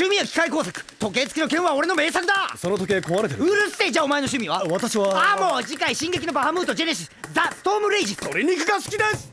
趣味は機械工作、時計付きの剣は俺の名作だ。その時計壊れてる。うるせえ。じゃあお前の趣味は。私はもう次回進撃のバハムートジェネシスザ・ストームレイジ。鶏肉が好きです。